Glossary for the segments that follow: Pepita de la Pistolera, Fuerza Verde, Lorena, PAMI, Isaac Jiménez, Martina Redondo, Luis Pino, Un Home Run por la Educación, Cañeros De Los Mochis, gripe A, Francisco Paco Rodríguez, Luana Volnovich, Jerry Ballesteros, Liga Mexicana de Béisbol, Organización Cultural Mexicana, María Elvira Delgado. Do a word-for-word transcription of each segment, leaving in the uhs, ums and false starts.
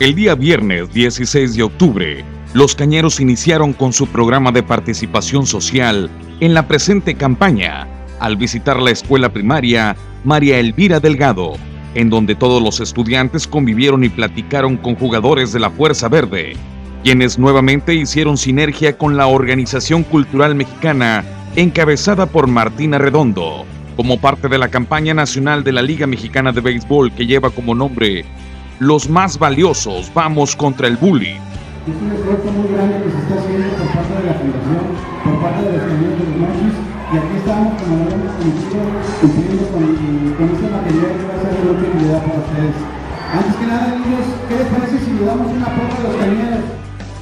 El día viernes dieciséis de octubre, los Cañeros iniciaron con su programa de participación social en la presente campaña al visitar la escuela primaria María Elvira Delgado, en donde todos los estudiantes convivieron y platicaron con jugadores de la Fuerza Verde, quienes nuevamente hicieron sinergia con la Organización Cultural Mexicana encabezada por Martina Redondo, como parte de la campaña nacional de la Liga Mexicana de Béisbol que lleva como nombre Los Más Valiosos Vamos Contra el Bullying. Es un esfuerzo muy grande que se está haciendo por parte de la Fundación, por parte de los Cañeros De Los Mochis, y aquí estamos, como lo hemos conocido, cumpliendo con, con este material que va a ser de mucha utilidad para ustedes. Antes que nada, niños, ¿qué les parece si le damos una porra a los cañeros?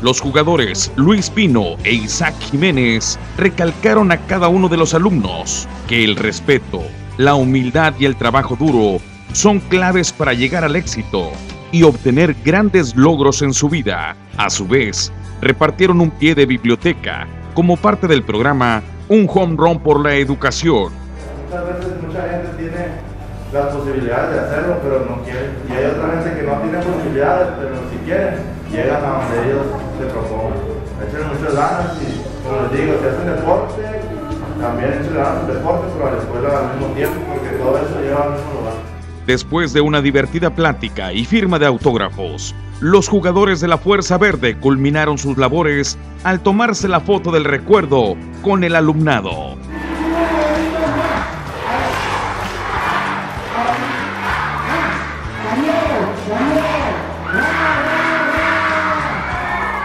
Los jugadores Luis Pino e Isaac Jiménez recalcaron a cada uno de los alumnos que el respeto, la humildad y el trabajo duro son claves para llegar al éxito y obtener grandes logros en su vida. A su vez, repartieron un pie de biblioteca como parte del programa Un Home Run por la Educación. Muchas veces mucha gente tiene las posibilidades de hacerlo, pero no quiere. Y hay otra gente que no tiene posibilidades, pero si quieren, llegan a donde ellos se proponen. Echen muchas ganas y, como les digo, si hacen deporte, también echen ganas del deporte, pero a la escuela al mismo tiempo, porque todo eso lleva al mismo lugar. Después de una divertida plática y firma de autógrafos, los jugadores de la Fuerza Verde culminaron sus labores al tomarse la foto del recuerdo con el alumnado.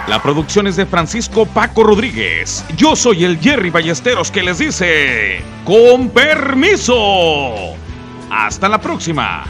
La producción es de Francisco Paco Rodríguez. Yo soy el Jerry Ballesteros que les dice, ¡con permiso! ¡Hasta la próxima!